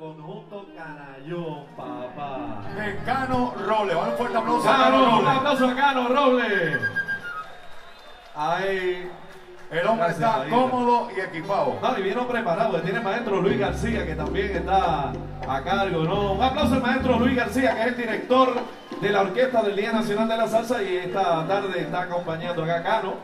Conjunto Canayón, papá. De Cano Roble. Vale, un fuerte aplauso a Cano Roble. Un aplauso a Cano Roble. Ahí. El hombre está cómodo y equipado. No, y vino preparado. Tiene el maestro Luis García, que también está a cargo, ¿no? Un aplauso al maestro Luis García, que es el director de la orquesta del Día Nacional de la Salsa, y esta tarde está acompañando acá a Cano,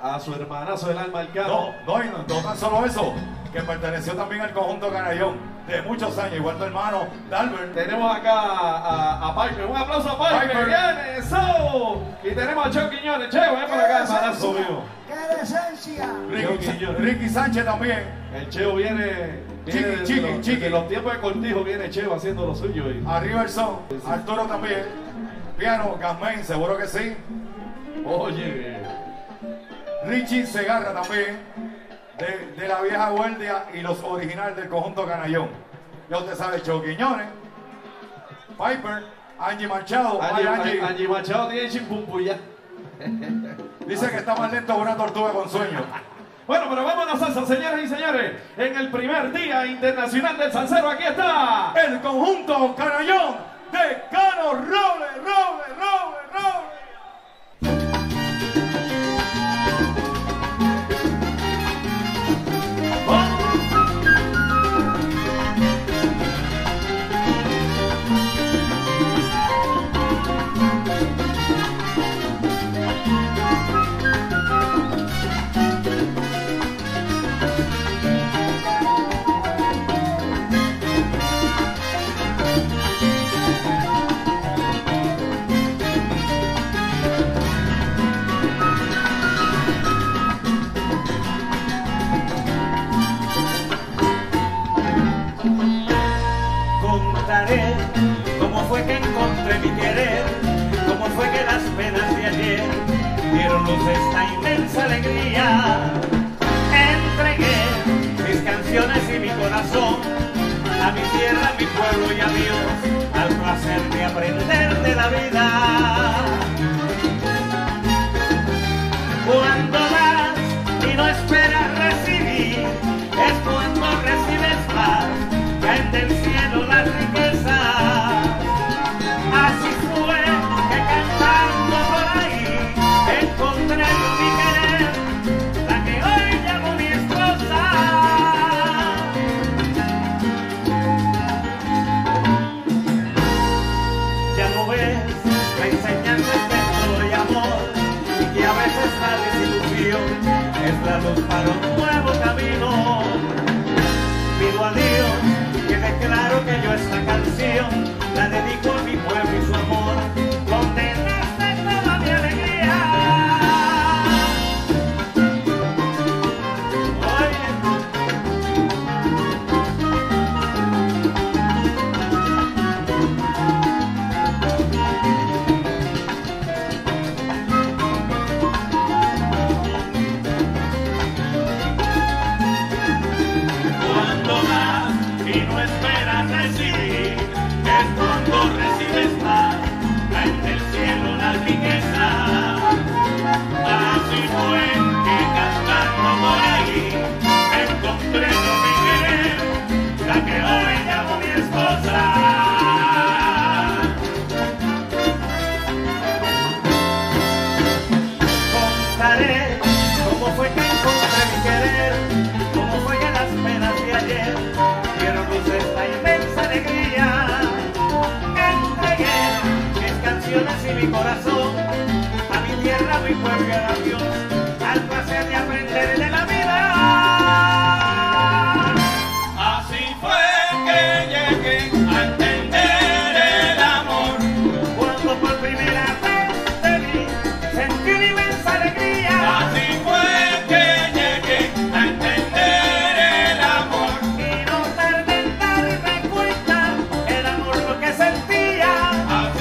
a su hermanazo del alma, el Cano. No tan solo eso, que perteneció también al Conjunto Canayón de muchos años, igual tu hermano Dalbert. Tenemos acá a Paiche. Un aplauso a Paiche. ¡Viene eso! Y tenemos a Cheo Quiñones. Cheo, ven para acá, hermanazo mío. Ricky Sánchez también. El Cheo viene chiqui. En los tiempos de Cortijo viene Cheo haciendo lo suyo. Y... arriba el son. Sí. Arturo también. Piano, Gasmain, seguro que sí. Oye. Richie Segarra también. De la vieja guardia y los originales del Conjunto Canayón. Ya usted sabe, Cheo Quiñones. Piper, Angie Machado. Angie Machado tiene chimpumpuya. Dice que está más lento que una tortuga con sueño. Bueno, pero vamos a la salsa, señoras y señores. En el primer Día Internacional del Salsero, aquí está el Conjunto Canayón de Cano Roble. Cómo fue que encontré mi querer, cómo fue que las penas de ayer dieron luz a esta inmensa alegría. Entregué mis canciones y mi corazón a mi tierra, a mi pueblo y a Dios, al placer de aprender de la vida. Cuando das y no esperas recibir, es cuando recibes más, caen del cielo las riquezas. Así fue que cantando por ahí encontré yo mi querer, la que hoy llamo mi esposa. Ya lo ves, la enseñanza es de todo y amor, y que a veces la desilusión es la luz para un nuevo camino. Pido a Dios que declaro que yo esta canción la dedico a mi pueblo y su amor, donde nace toda mi alegría. Oye. Cuando das y no esperas recibir, es cuando recibes más, cae del cielo la riqueza. Así fue que cantando por ahí encontré yo mi querer, la que hoy llamo mi esposa. Contaré cómo fue que encontré mi querer, cómo fue que las penas de ayer dieron luz a esta inmensa alegría. Y mi corazón a mi tierra, a mi pueblo y a Dios, al placer de aprender de la vida. Así fue que llegué a entender el amor, cuando por primera vez te vi, sentí una inmensa alegría. Así fue que llegué a entender el amor, y no tardé en darme cuenta el amor lo que sentía. Así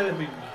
Ustedes mismos.